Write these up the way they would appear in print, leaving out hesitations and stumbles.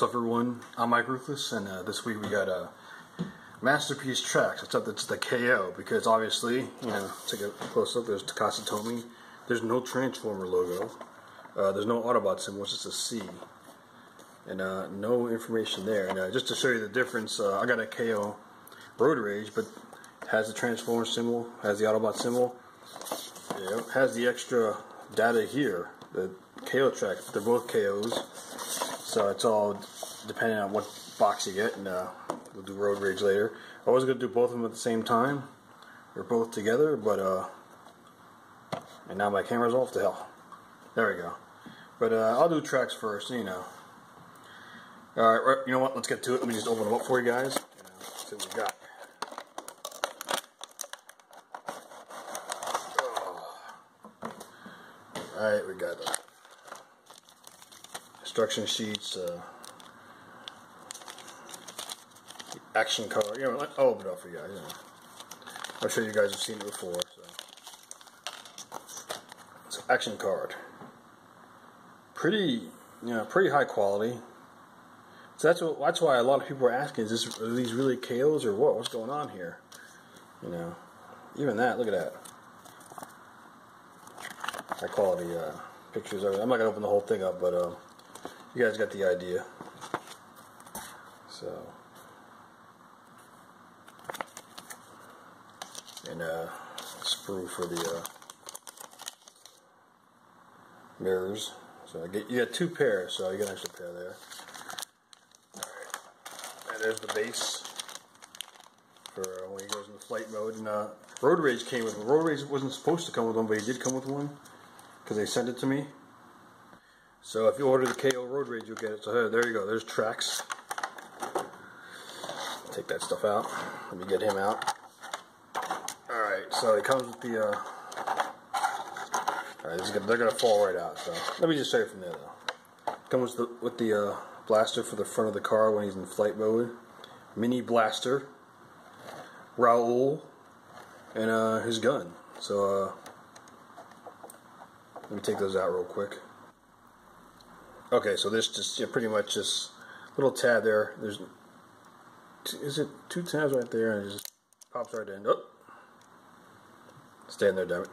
What's up, everyone? I'm Mike Ruthless, and this week we got Masterpiece Tracks, except it's the KO, because obviously, you know, take a close look, there's Takara Tomy. There's no Transformer logo, there's no Autobot symbol, it's just a C, and no information there. And just to show you the difference, I got a KO Road Rage, but has the Transformer symbol, has the Autobot symbol, yeah, has the extra data here, the KO track, they're both KOs. So it's all depending on what box you get, and we'll do Road Rage later. I was going to do both of them at the same time. They're both together, but, and now my camera's off to hell. There we go. But I'll do tracks first, you know. Alright, you know what, let's get to it. Let me just open them up for you guys, and see what we got. Alright, we got that. Instruction sheets, action card. You know, I'll open it up for you guys. You know. I'm sure you guys have seen it before. So, it's an action card. Pretty, you know, pretty high quality. So that's why a lot of people are asking: is this, are these really KOs or what? What's going on here? You know, even that. Look at that. High quality pictures. I'm not gonna open the whole thing up, but. You guys got the idea. So, and sprue for the mirrors. So you got two pairs, so you got an extra pair there. All right. And there's the base for when he goes into flight mode. And Road Rage came with one. Road Rage wasn't supposed to come with one, but he did come with one because they sent it to me. So if you order the KO Road Rage, you'll get it. So there you go. There's Tracks. Take that stuff out. Let me get him out. All right. So it comes with the. All right. They're gonna fall right out. So let me just show you from there though. It comes with the blaster for the front of the car when he's in flight mode. Mini Blaster. Raoul, and his gun. So let me take those out real quick. Okay, so this just, you know, pretty much just little tab there. Is it two tabs right there, and it just pops right in. Oh, stay in there, damn it.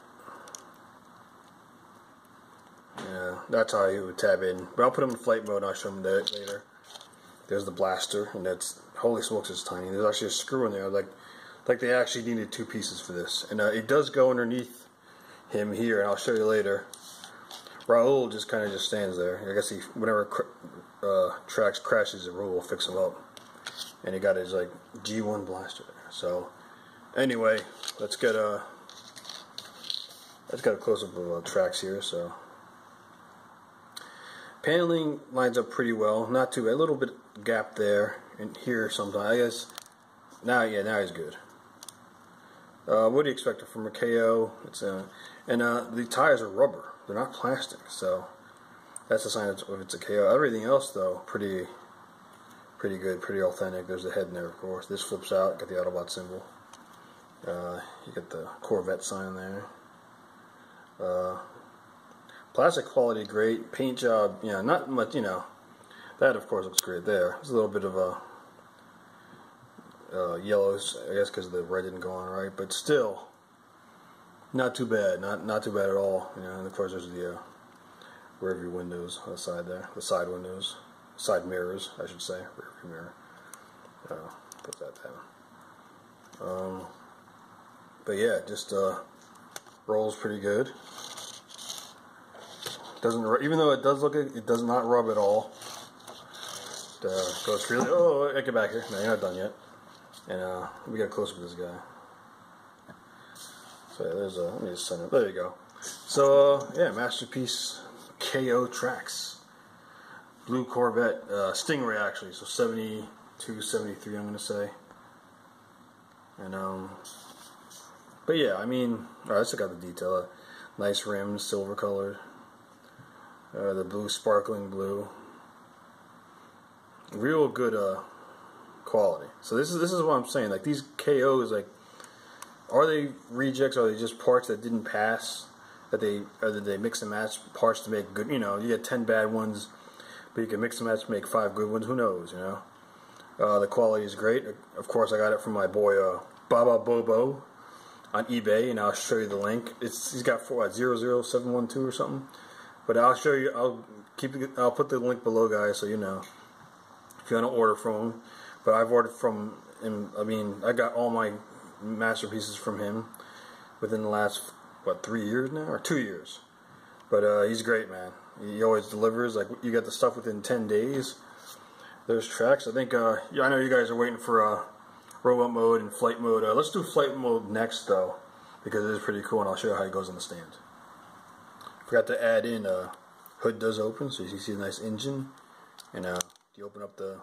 Yeah, that's how you would tab in. But I'll put them in flight mode. And I'll show them that later. There's the blaster, and that's, holy smokes, it's tiny. There's actually a screw in there. Like they actually needed two pieces for this, and it does go underneath him here, and I'll show you later. Raoul just kind of just stands there. I guess he, whenever Tracks crashes, the Raoul will fix him up. And he got his like G1 blaster. So anyway, let's get a close up of Tracks here. So paneling lines up pretty well, not too bad. A little bit gap there and here sometimes. I guess now, yeah, now he's good. What do you expect from a KO? It's the tires are rubber. They're not plastic, so that's a sign of it's a KO. Everything else, though, pretty good, pretty authentic. There's the head in there, of course. This flips out. Got the Autobot symbol. You get the Corvette sign there. Plastic quality, great. Paint job, yeah, not much. You know, that of course looks great there. There's a little bit of a yellows, I guess, because the red didn't go on right, but still. Not too bad, not too bad at all. You know, and of course there's the rear view windows on the side there, the side windows, side mirrors, I should say, rear view mirror. Put that down. But yeah, just rolls pretty good. Doesn't, even though it does look, it does not rub at all. It goes really. Oh, get back here. No, you're not done yet. And we got closer to this guy. So there's a, let me just send it, there you go. So yeah, Masterpiece KO Tracks. Blue Corvette, Stingray actually, so 72, 73 I'm going to say. And but yeah, I mean, alright, let's check out the detail. Nice rims, silver colored. The blue, sparkling blue. Real good quality. So this is what I'm saying, like these KOs, like, are they rejects? Are they just parts that didn't pass? That they, or did they mix and match parts to make good? You know, you get 10 bad ones, But you can mix and match, make 5 good ones. Who knows, you know? The quality is great. Of course, I got it from my boy Baba Bobo on eBay, and I'll show you the link. It's he's got 4 at 00712 or something. But I'll show you. I'll put the link below, guys, so you know if you want to order from him. But I've ordered from him. I mean, I got all my masterpieces from him within the last what 3 years now or 2 years. But he's great, man. He always delivers. Like you got the stuff within 10 days. There's Tracks. I think. Yeah, I know you guys are waiting for robot mode and flight mode. Let's do flight mode next though, because it is pretty cool, and I'll show you how it goes on the stand. Forgot to add in hood does open, so you can see the nice engine, and you open up the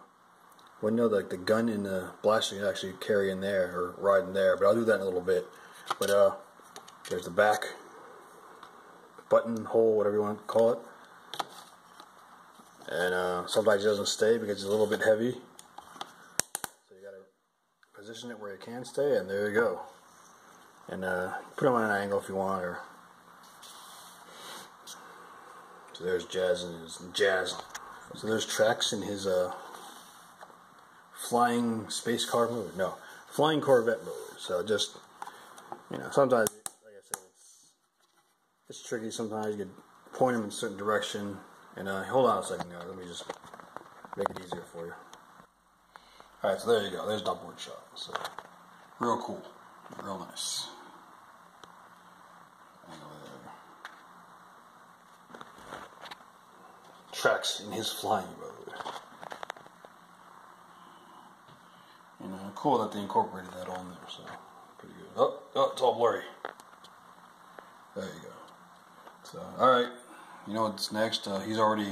window, like the gun and the blaster you can actually carry in there or ride in there. But I'll do that in a little bit. But there's the back button hole, whatever you want to call it. And sometimes it doesn't stay because it's a little bit heavy, so you gotta position it where it can stay, and there you go. And put them on an angle if you want. Or so there's Jazz. So there's Tracks in his flying space car mode. No, flying Corvette mode. So just you know, sometimes like I said, it's tricky. Sometimes you could point them in a certain direction. And hold on a second, guys. Let me just make it easier for you. Alright, so there you go. There's the board shot. So, real cool. Real nice. Tracks in his flying mode. And cool that they incorporated that on there. So, pretty good. Oh, it's all blurry. There you go. So, alright. You know what's next? He's already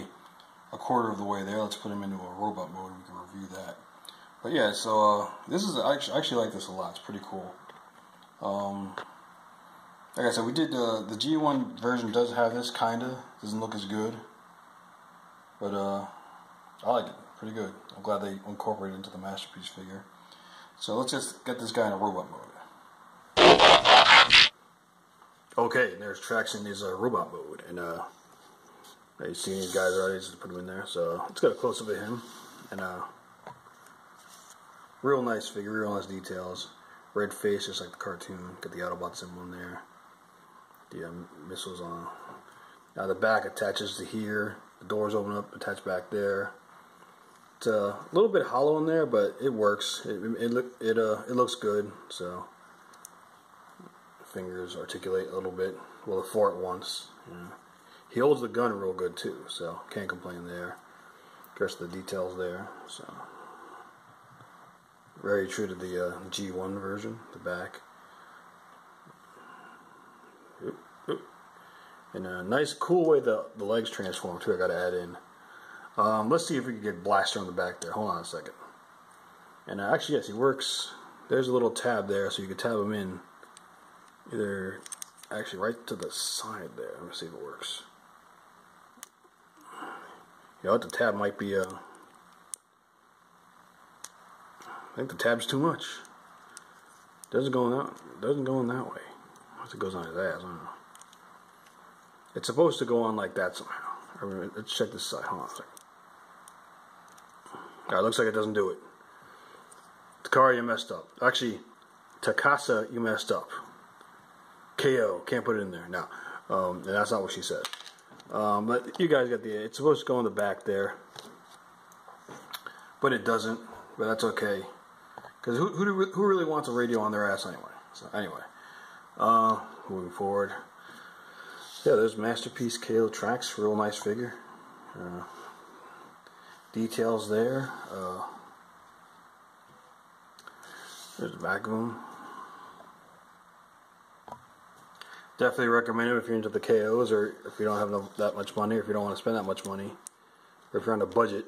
a quarter of the way there. Let's put him into a robot mode. We can review that. But yeah, so this is I actually like this a lot. It's pretty cool. Like I said, we did the G1 version does have this kinda. Doesn't look as good, but I like it. Pretty good. I'm glad they incorporated it into the masterpiece figure. So let's just get this guy in a robot mode. Okay, and there's Tracks in his robot mode, and you've seen these guys already, just put them in there. So let's get a close up of him. And real nice figure, real nice details. Red face, just like the cartoon. Got the Autobot symbol in there. The missiles on. Now the back attaches to here. The doors open up, attach back there. It's a little bit hollow in there, but it works. It looks good. So fingers articulate a little bit. Well, the 4 at once. You know. He holds the gun real good too, so can't complain there. The rest of the details there, so very true to the G1 version. The back, and a nice, cool way the legs transform too. I got to add in. Let's see if we can get Blaster on the back there. Hold on a second. And actually, yes, he works. There's a little tab there, so you can tab him in. Either actually, right to the side there. Let me see if it works. You know, the tab might be, I think the tab's too much. Doesn't go in that way. Unless it goes on his ass, I don't know. It's supposed to go on like that somehow. I mean, let's check this side. Hold on a second. Alright, looks like it doesn't do it. Takara, you messed up. Actually, Takasa, you messed up. KO, can't put it in there. No. And that's not what she said. But you guys got it's supposed to go in the back there, but it doesn't. But that's okay, because who really wants a radio on their ass anyway? So anyway, moving forward. Yeah, there's Masterpiece KO Tracks, real nice figure. Details there. There's the back of him. Definitely recommend it if you're into the KOs, or if you don't have that much money, or if you don't want to spend that much money, or if you're on a budget,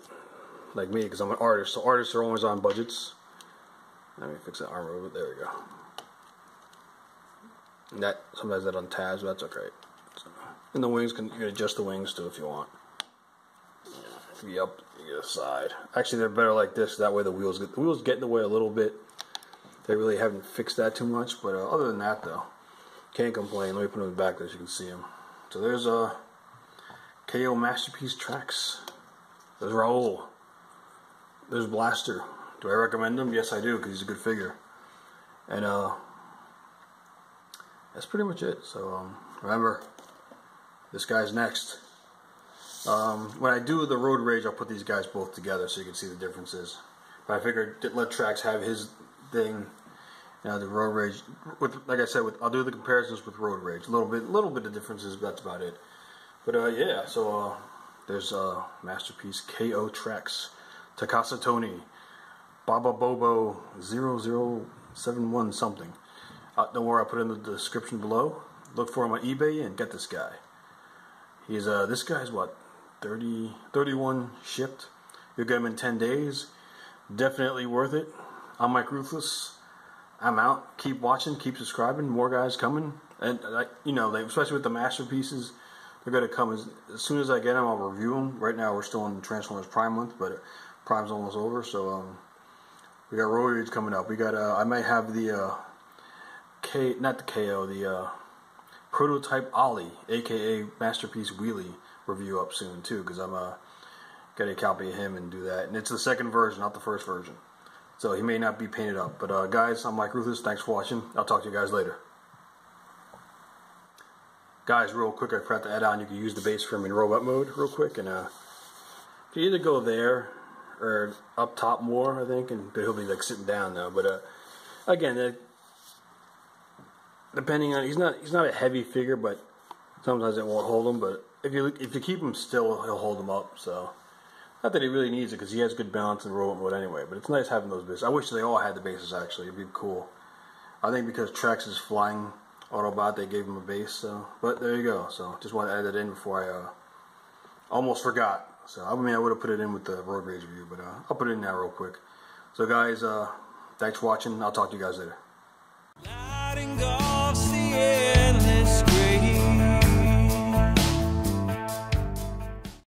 like me, because I'm an artist. So artists are always on budgets. Let me fix that arm over. There we go. And that sometimes that untabs, but that's okay. So, and the wings you can adjust the wings too if you want. Yeah, if you get up, you get a side. Actually, they're better like this. That way the wheels get in the way a little bit. They really haven't fixed that too much, but other than that though. Can't complain. Let me put him back there so you can see him. So there's KO Masterpiece Tracks. There's Raoul. There's Blaster. Do I recommend him? Yes, I do, because he's a good figure. And that's pretty much it. So remember, this guy's next. When I do the Road Rage, I'll put these guys both together so you can see the differences. But I figured let Tracks have his thing. Now the Road Rage, with, like I said, I'll do the comparisons with Road Rage. A little bit of differences, but that's about it. But yeah, so there's Masterpiece, KO Tracks, Takara Tomy, Baba Bobo 0071 something. Don't worry, I'll put it in the description below. Look for him on eBay and get this guy. He's this guy's what, 31 shipped. You'll get him in 10 days. Definitely worth it. I'm Mike Ruthless. I'm out. Keep watching. Keep subscribing. More guys coming. And, you know, especially with the masterpieces, they're going to come. As soon as I get them, I'll review them. Right now, we're still in Transformers Prime month, but Prime's almost over. So, we got Road Rage coming up. We got, I might have the, the Prototype Ollie, a.k.a. Masterpiece Wheelie, review up soon, too, because I'm, got a copy of him and do that. And it's the second version, not the first version. So he may not be painted up. But guys, I'm Mike Ruthless. Thanks for watching. I'll talk to you guys later. Guys, real quick, I forgot to add on. You can use the base frame in robot mode real quick. And you either go there or up top more, I think. But he'll be like sitting down now. But again, depending on, he's not a heavy figure, but sometimes it won't hold him. But if you keep him still, he'll hold him up. So. Not that he really needs it, because he has good balance in robot mode anyway, but it's nice having those bases. I wish they all had the bases, actually. It'd be cool. I think because Trax is flying Autobot, they gave him a base, so. But there you go. So, just want to add that in before I almost forgot. So, I mean, I would have put it in with the Road Rage review, but I'll put it in now real quick. So, guys, thanks for watching. I'll talk to you guys later.